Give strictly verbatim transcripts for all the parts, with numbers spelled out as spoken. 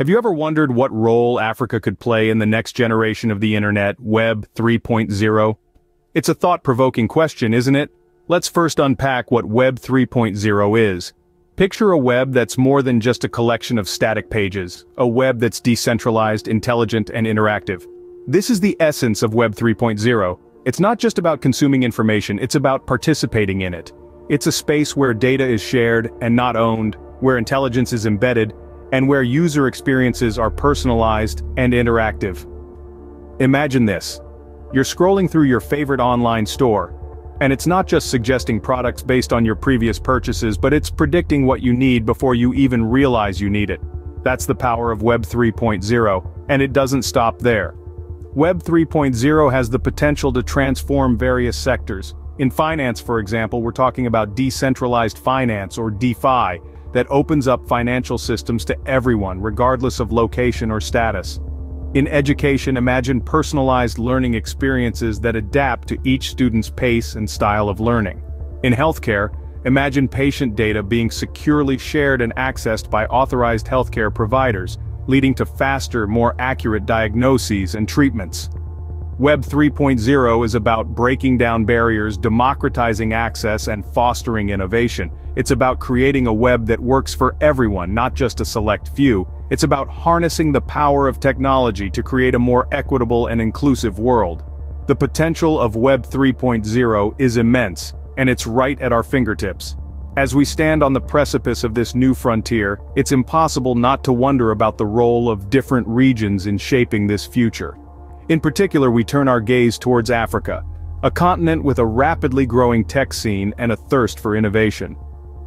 Have you ever wondered what role Africa could play in the next generation of the internet, Web three point oh? It's a thought-provoking question, isn't it? Let's first unpack what Web three point oh is. Picture a web that's more than just a collection of static pages, a web that's decentralized, intelligent, and interactive. This is the essence of Web three point oh. It's not just about consuming information, it's about participating in it. It's a space where data is shared and not owned, where intelligence is embedded, and where user experiences are personalized and interactive. Imagine this. You're scrolling through your favorite online store, and it's not just suggesting products based on your previous purchases, but it's predicting what you need before you even realize you need it. That's the power of Web three point oh, and it doesn't stop there. Web three point oh has the potential to transform various sectors. In finance, for example, we're talking about decentralized finance, or DeFi, that opens up financial systems to everyone, regardless of location or status. In education, imagine personalized learning experiences that adapt to each student's pace and style of learning. In healthcare, imagine patient data being securely shared and accessed by authorized healthcare providers, leading to faster, more accurate diagnoses and treatments. Web three point oh is about breaking down barriers, democratizing access, and fostering innovation. It's about creating a web that works for everyone, not just a select few. It's about harnessing the power of technology to create a more equitable and inclusive world. The potential of Web three point oh is immense, and it's right at our fingertips. As we stand on the precipice of this new frontier, it's impossible not to wonder about the role of different regions in shaping this future. In particular, we turn our gaze towards Africa, a continent with a rapidly growing tech scene and a thirst for innovation.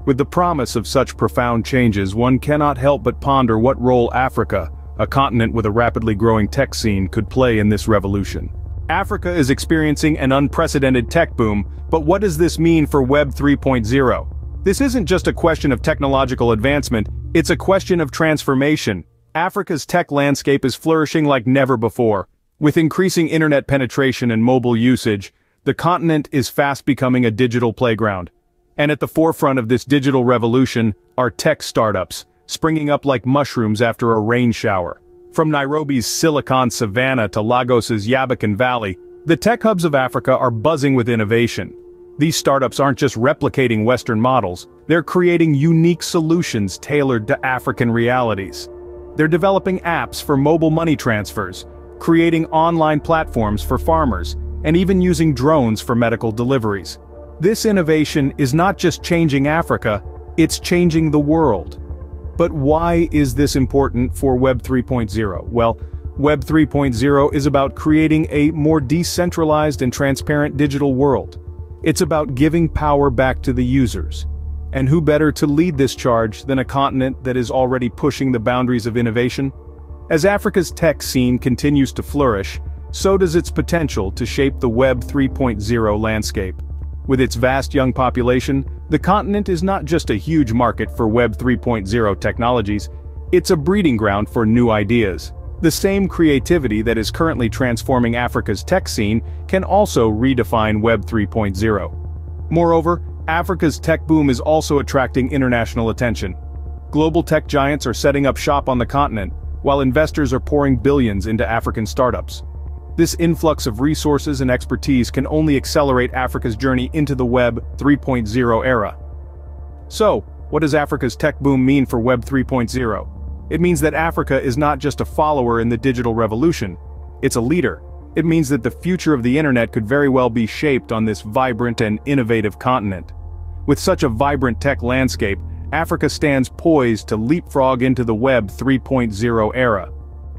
With the promise of such profound changes, one cannot help but ponder what role Africa, a continent with a rapidly growing tech scene, could play in this revolution. Africa is experiencing an unprecedented tech boom, but what does this mean for Web three point oh? This isn't just a question of technological advancement, it's a question of transformation. Africa's tech landscape is flourishing like never before. With increasing internet penetration and mobile usage, the continent is fast becoming a digital playground. And at the forefront of this digital revolution are tech startups, springing up like mushrooms after a rain shower. From Nairobi's Silicon Savannah to Lagos's Yabacon Valley, the tech hubs of Africa are buzzing with innovation. These startups aren't just replicating Western models, they're creating unique solutions tailored to African realities. They're developing apps for mobile money transfers, creating online platforms for farmers, and even using drones for medical deliveries. This innovation is not just changing Africa, it's changing the world. But why is this important for Web three point oh? Well, Web three point oh is about creating a more decentralized and transparent digital world. It's about giving power back to the users. And who better to lead this charge than a continent that is already pushing the boundaries of innovation? As Africa's tech scene continues to flourish, so does its potential to shape the Web three point oh landscape. With its vast young population, the continent is not just a huge market for Web three point oh technologies, it's a breeding ground for new ideas. The same creativity that is currently transforming Africa's tech scene can also redefine Web three point oh. Moreover, Africa's tech boom is also attracting international attention. Global tech giants are setting up shop on the continent, while investors are pouring billions into African startups. This influx of resources and expertise can only accelerate Africa's journey into the Web three point oh era. So, what does Africa's tech boom mean for Web three point oh? It means that Africa is not just a follower in the digital revolution, it's a leader. It means that the future of the internet could very well be shaped on this vibrant and innovative continent. With such a vibrant tech landscape, Africa stands poised to leapfrog into the Web three point oh era.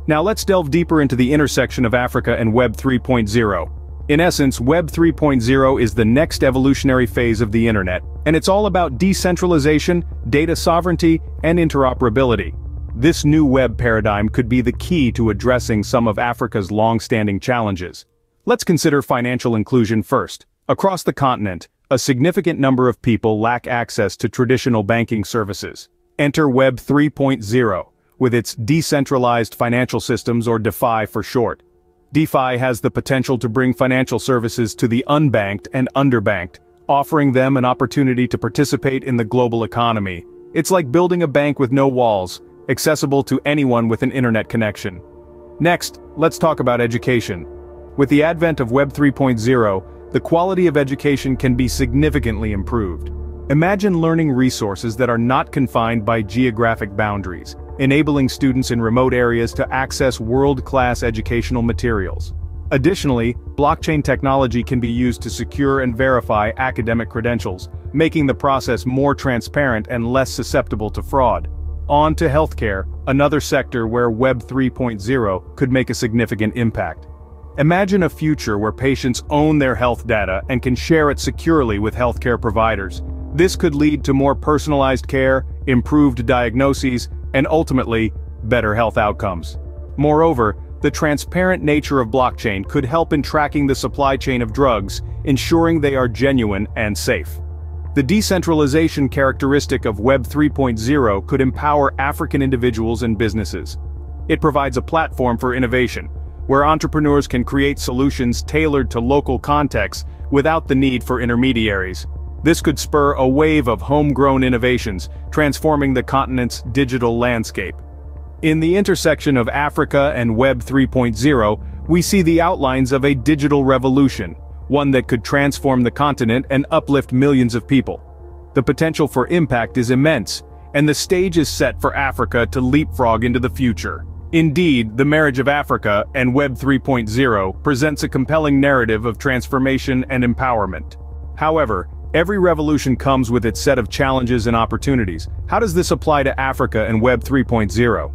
Now let's delve deeper into the intersection of Africa and Web three point oh. In essence, Web three point oh is the next evolutionary phase of the internet, and it's all about decentralization, data sovereignty, and interoperability. This new web paradigm could be the key to addressing some of Africa's long-standing challenges. Let's consider financial inclusion first. Across the continent, a significant number of people lack access to traditional banking services. Enter Web three point oh, with its decentralized financial systems, or DeFi for short. DeFi has the potential to bring financial services to the unbanked and underbanked, offering them an opportunity to participate in the global economy. It's like building a bank with no walls, accessible to anyone with an internet connection. Next, let's talk about education. With the advent of Web three point oh, the quality of education can be significantly improved. Imagine learning resources that are not confined by geographic boundaries, enabling students in remote areas to access world-class educational materials. Additionally, blockchain technology can be used to secure and verify academic credentials, making the process more transparent and less susceptible to fraud. On to healthcare, another sector where Web three point oh could make a significant impact. Imagine a future where patients own their health data and can share it securely with healthcare providers. This could lead to more personalized care, improved diagnoses, and ultimately, better health outcomes. Moreover, the transparent nature of blockchain could help in tracking the supply chain of drugs, ensuring they are genuine and safe. The decentralization characteristic of Web three point oh could empower African individuals and businesses. It provides a platform for innovation, where entrepreneurs can create solutions tailored to local contexts without the need for intermediaries. This could spur a wave of homegrown innovations, transforming the continent's digital landscape. In the intersection of Africa and Web three point oh, we see the outlines of a digital revolution, one that could transform the continent and uplift millions of people. The potential for impact is immense, and the stage is set for Africa to leapfrog into the future. Indeed, the marriage of Africa and Web three point oh presents a compelling narrative of transformation and empowerment. However, every revolution comes with its set of challenges and opportunities. How does this apply to Africa and Web three point oh?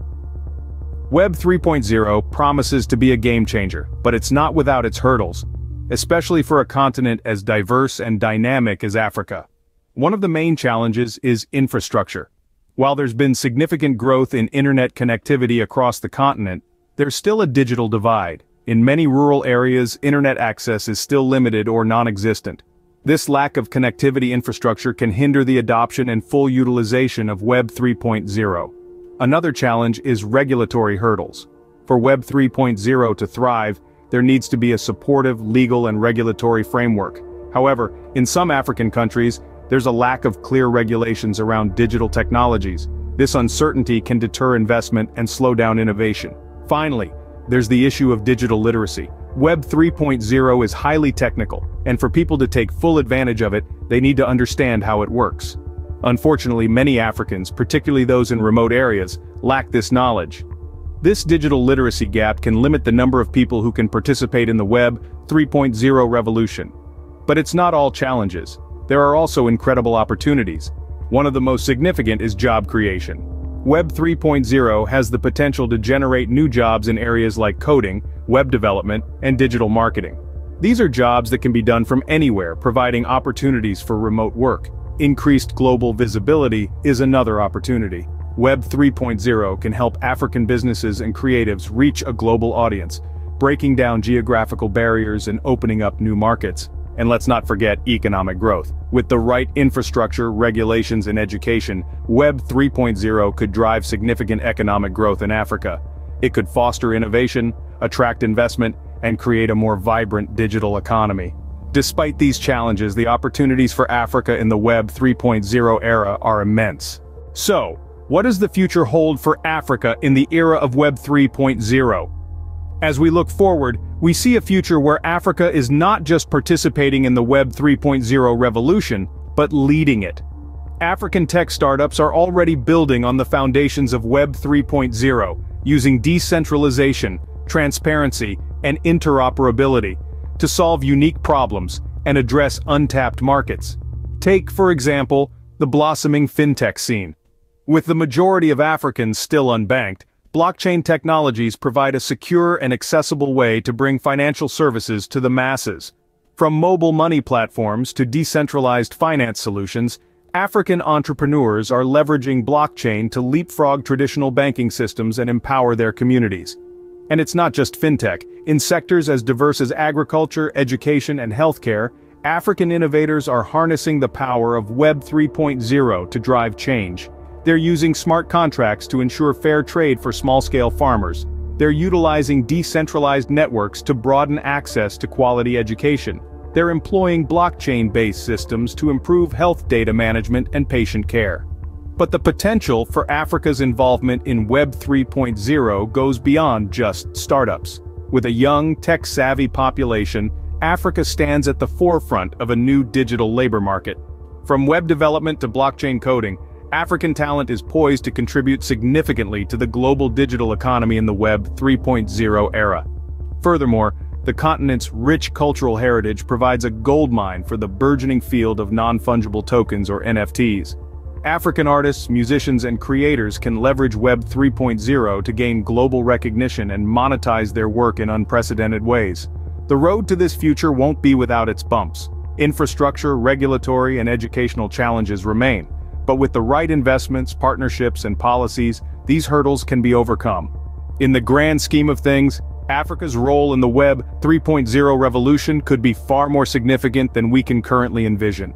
Web three point oh promises to be a game changer, but it's not without its hurdles, especially for a continent as diverse and dynamic as Africa. One of the main challenges is infrastructure. While there's been significant growth in internet connectivity across the continent, there's still a digital divide. In many rural areas, internet access is still limited or non-existent. This lack of connectivity infrastructure can hinder the adoption and full utilization of Web three point oh. Another challenge is regulatory hurdles. For Web three point oh to thrive, there needs to be a supportive legal and regulatory framework. However, in some African countries, there's a lack of clear regulations around digital technologies. This uncertainty can deter investment and slow down innovation. Finally, there's the issue of digital literacy. Web three point oh is highly technical, and for people to take full advantage of it, they need to understand how it works. Unfortunately, many Africans, particularly those in remote areas, lack this knowledge. This digital literacy gap can limit the number of people who can participate in the Web three point oh revolution. But it's not all challenges. There are also incredible opportunities. One of the most significant is job creation. Web three point oh has the potential to generate new jobs in areas like coding, web development, and digital marketing. These are jobs that can be done from anywhere, providing opportunities for remote work. Increased global visibility is another opportunity. Web three point oh can help African businesses and creatives reach a global audience, breaking down geographical barriers and opening up new markets. And let's not forget economic growth. With the right infrastructure, regulations, and education, Web three point oh could drive significant economic growth in Africa. It could foster innovation, attract investment, and create a more vibrant digital economy. Despite these challenges, the opportunities for Africa in the Web three point oh era are immense. So, what does the future hold for Africa in the era of Web three point oh? As we look forward, we see a future where Africa is not just participating in the Web three point oh revolution, but leading it. African tech startups are already building on the foundations of Web three point oh, using decentralization, transparency, and interoperability to solve unique problems and address untapped markets. Take, for example, the blossoming fintech scene. With the majority of Africans still unbanked, blockchain technologies provide a secure and accessible way to bring financial services to the masses. From mobile money platforms to decentralized finance solutions, African entrepreneurs are leveraging blockchain to leapfrog traditional banking systems and empower their communities. And it's not just fintech. In sectors as diverse as agriculture, education, and healthcare, African innovators are harnessing the power of Web three point oh to drive change. They're using smart contracts to ensure fair trade for small-scale farmers. They're utilizing decentralized networks to broaden access to quality education. They're employing blockchain-based systems to improve health data management and patient care. But the potential for Africa's involvement in Web three point oh goes beyond just startups. With a young, tech-savvy population, Africa stands at the forefront of a new digital labor market. From web development to blockchain coding, African talent is poised to contribute significantly to the global digital economy in the Web three point oh era. Furthermore, the continent's rich cultural heritage provides a goldmine for the burgeoning field of non-fungible tokens or N F Ts. African artists, musicians, and creators can leverage Web three point oh to gain global recognition and monetize their work in unprecedented ways. The road to this future won't be without its bumps. Infrastructure, regulatory, and educational challenges remain. But with the right investments, partnerships, and policies, these hurdles can be overcome. In the grand scheme of things, Africa's role in the Web three point oh revolution could be far more significant than we can currently envision.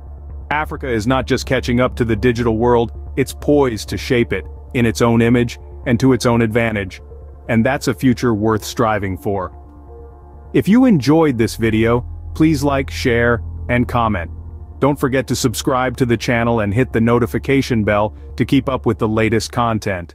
Africa is not just catching up to the digital world, it's poised to shape it, in its own image, and to its own advantage. And that's a future worth striving for. If you enjoyed this video, please like, share, and comment. Don't forget to subscribe to the channel and hit the notification bell to keep up with the latest content.